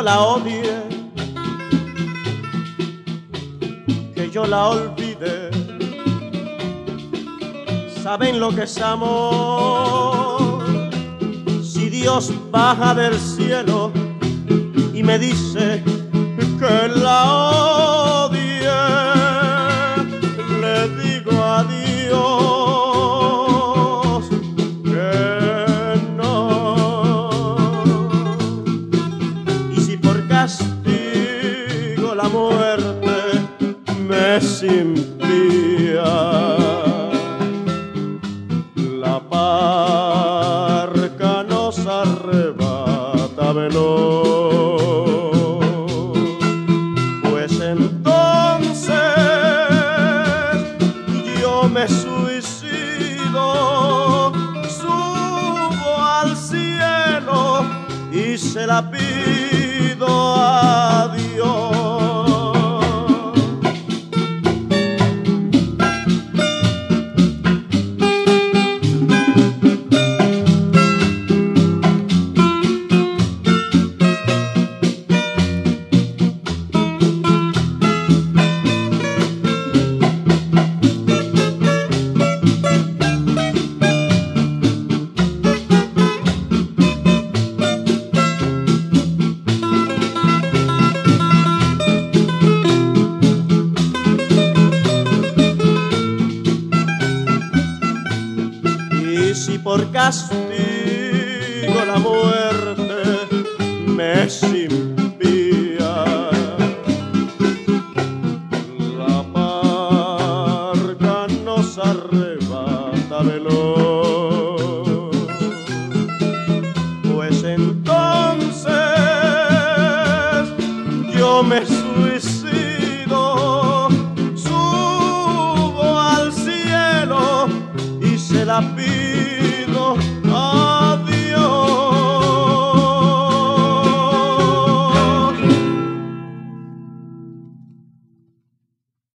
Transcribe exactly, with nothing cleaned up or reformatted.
yo la odie, que yo la olvide. ¿Saben lo que es amor? Si Dios baja del cielo y me dice que la odie, le digo a Dios sin día, la barca nos arrebata veloz, pues entonces yo me suicido, subo al cielo y se la pido a Dios. Por castigo la muerte me impía, la barca nos arrebata veloz, pues entonces yo me suicido, subo al cielo y se la pido.